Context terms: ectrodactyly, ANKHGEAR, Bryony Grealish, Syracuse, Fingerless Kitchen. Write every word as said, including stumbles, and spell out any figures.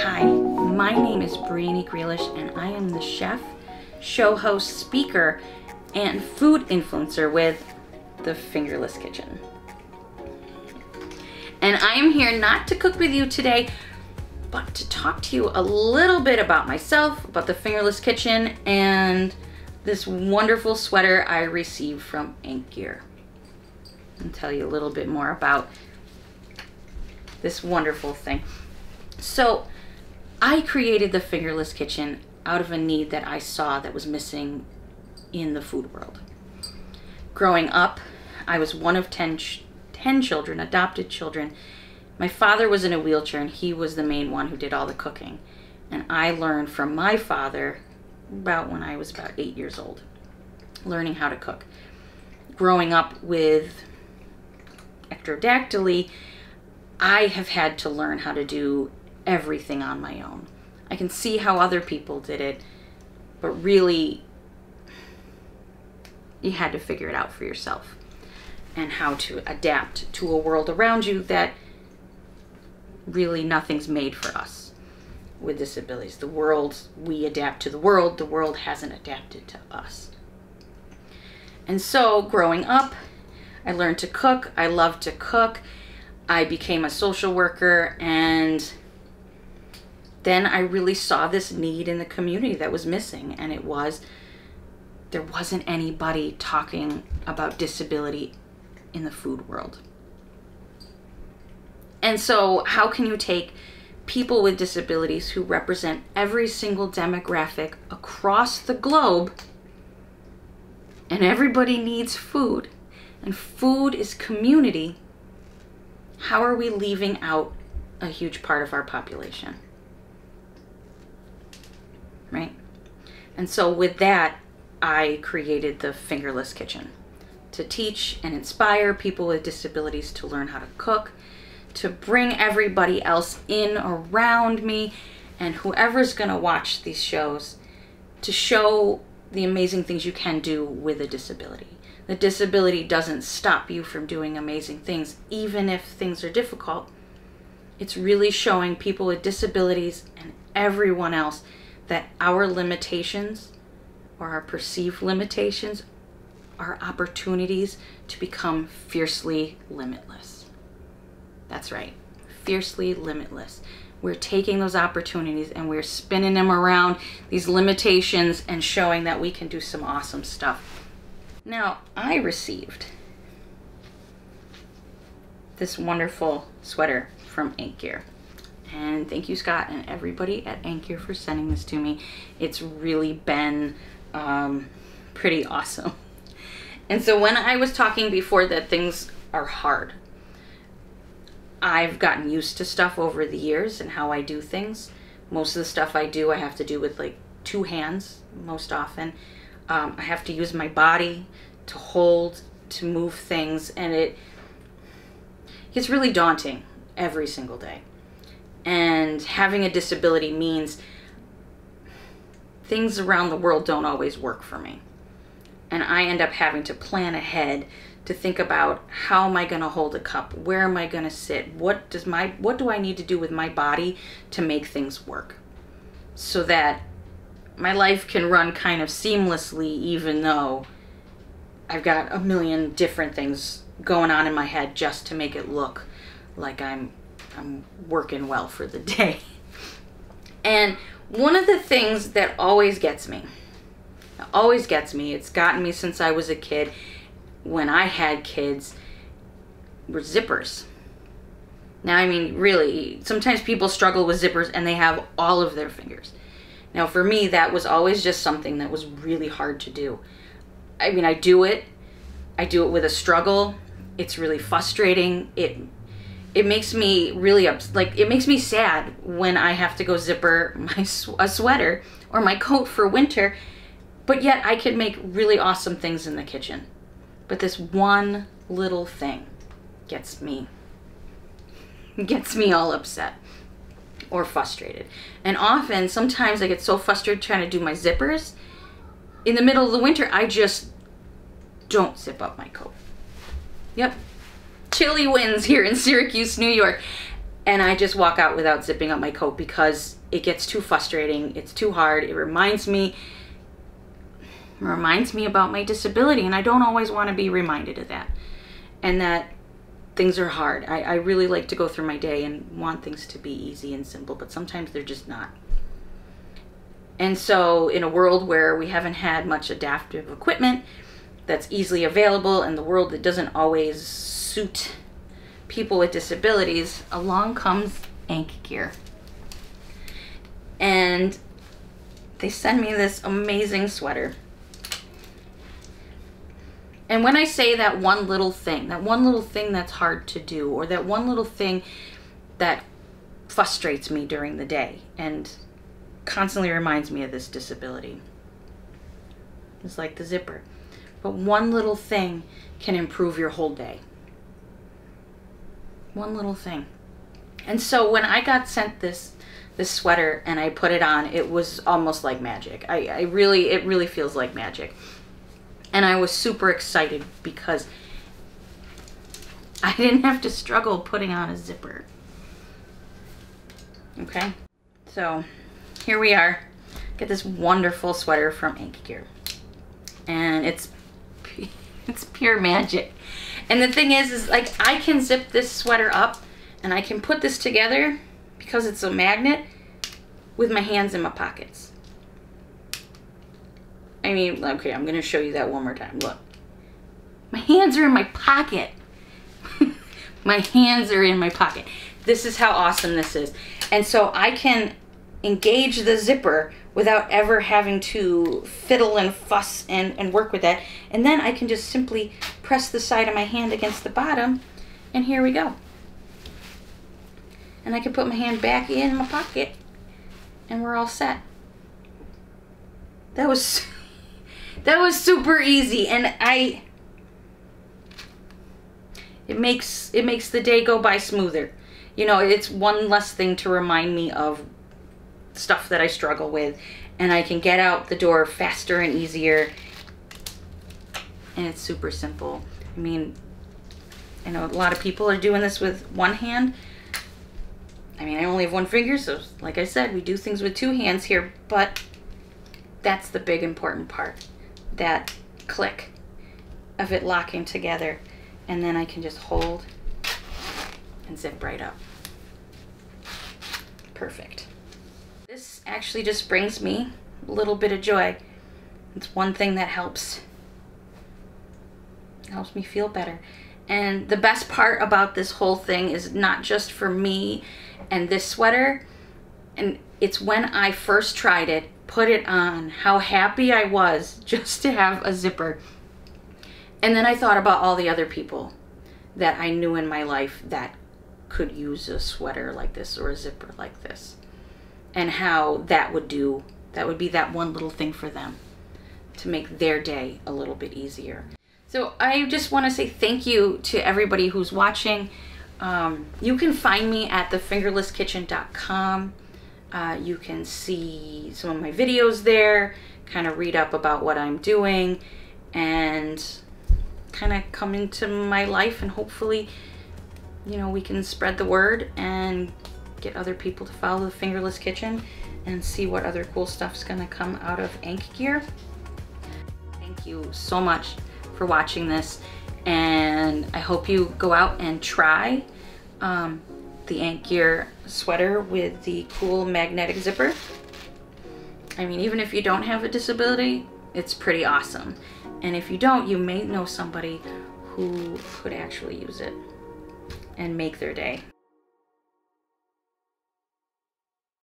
Hi, my name is Bryony Grealish and I am the chef, show host, speaker, and food influencer with the Fingerless Kitchen. And I am here not to cook with you today, but to talk to you a little bit about myself, about the Fingerless Kitchen, and this wonderful sweater I received from ANKHGEAR. And tell you a little bit more about this wonderful thing. So I created the Fingerless Kitchen out of a need that I saw that was missing in the food world. Growing up, I was one of ten, ch ten children, adopted children. My father was in a wheelchair and he was the main one who did all the cooking. And I learned from my father about when I was about eight years old, learning how to cook. Growing up with ectrodactyly, I have had to learn how to do everything on my own. I can see how other people did it, but really, you had to figure it out for yourself and how to adapt to a world around you that really nothing's made for us with disabilities. The world, we adapt to the world, the world hasn't adapted to us. And so growing up, I learned to cook, I loved to cook, I became a social worker, and then I really saw this need in the community that was missing, and it was there wasn't anybody talking about disability in the food world. And so how can you take people with disabilities who represent every single demographic across the globe, and everybody needs food, and food is community, how are we leaving out a huge part of our population? Right? And so with that, I created the Fingerless Kitchen to teach and inspire people with disabilities to learn how to cook, to bring everybody else in around me and whoever's gonna watch these shows to show the amazing things you can do with a disability. The disability doesn't stop you from doing amazing things, even if things are difficult. It's really showing people with disabilities and everyone else that our limitations or our perceived limitations are opportunities to become fiercely limitless. That's right, fiercely limitless. We're taking those opportunities and we're spinning them around, these limitations, and showing that we can do some awesome stuff. Now, I received this wonderful sweater from ANKHGEAR. And thank you, Scott, and everybody at ANKHGEAR for sending this to me. It's really been um, pretty awesome. And so when I was talking before that things are hard, I've gotten used to stuff over the years and how I do things. Most of the stuff I do, I have to do with like two hands most often. Um, I have to use my body to hold, to move things, and it gets really daunting every single day. And having a disability means things around the world don't always work for me. And I end up having to plan ahead to think about how am I gonna hold a cup? Where am I gonna sit? What does my, what do I need to do with my body to make things work? So that my life can run kind of seamlessly, even though I've got a million different things going on in my head just to make it look like I'm I'm working well for the day. And one of the things that always gets me, always gets me, it's gotten me since I was a kid, when I had kids, were zippers. Now, I mean, really, sometimes people struggle with zippers and they have all of their fingers. Now, for me, that was always just something that was really hard to do. I mean, I do it, I do it with a struggle. It's really frustrating. It It makes me really, like, it makes me sad when I have to go zipper my sw a sweater or my coat for winter, but yet I can make really awesome things in the kitchen. But this one little thing gets me, gets me all upset or frustrated. And often, sometimes I get so frustrated trying to do my zippers, in the middle of the winter, I just don't zip up my coat. Yep. Chilly winds here in Syracuse, New York. and I just walk out without zipping up my coat because it gets too frustrating. It's too hard. It reminds me reminds me about my disability, and I don't always want to be reminded of that, and that things are hard. I, I really like to go through my day and want things to be easy and simple, but sometimes they're just not. And so in a world where we haven't had much adaptive equipment that's easily available, and the world that doesn't always suit people with disabilities, along comes ANKHGEAR. And they send me this amazing sweater. And when I say that one little thing, that one little thing that's hard to do, or that one little thing that frustrates me during the day and constantly reminds me of this disability, it's like the zipper. But one little thing can improve your whole day. One little thing. And so when I got sent this this sweater and I put it on, it was almost like magic. I, I really, it really feels like magic. And I was super excited because I didn't have to struggle putting on a zipper. Okay, so here we are. Get this wonderful sweater from ANKHGEAR, and it's it's pure magic. And the thing is, is like I can zip this sweater up, and I can put this together because it's a magnet with my hands in my pockets. I mean, okay, I'm gonna show you that one more time. Look, my hands are in my pocket. My hands are in my pocket. This is how awesome this is. And so I can engage the zipper without ever having to fiddle and fuss and, and work with that. And then I can just simply press the side of my hand against the bottom, and here we go. And I can put my hand back in my pocket, and we're all set. That was... That was super easy, and I, it makes, it makes the day go by smoother. You know, it's one less thing to remind me of stuff that I struggle with, and I can get out the door faster and easier, and it's super simple. I mean, I know a lot of people are doing this with one hand. I mean, I only have one finger, so like I said, we do things with two hands here, but that's the big important part. That click of it locking together, and then I can just hold and zip right up. Perfect. This actually just brings me a little bit of joy. It's one thing that helps helps me feel better. And the best part about this whole thing is not just for me and this sweater, and it's when I first tried it, put it on, how happy I was just to have a zipper. And then I thought about all the other people that I knew in my life that could use a sweater like this or a zipper like this, and how that would do, that would be that one little thing for them to make their day a little bit easier. So I just want to say thank you to everybody who's watching. Um, you can find me at the fingerless kitchen dot com. Uh, you can see some of my videos there, kind of read up about what I'm doing, and kind of come into my life, and hopefully, you know, we can spread the word and get other people to follow the Fingerless Kitchen and see what other cool stuff's gonna come out of ANKHGEAR. Thank you so much for watching this, and I hope you go out and try um, the ANKHGEAR sweater with the cool magnetic zipper. I mean, even if you don't have a disability, it's pretty awesome. And if you don't, you may know somebody who could actually use it and make their day.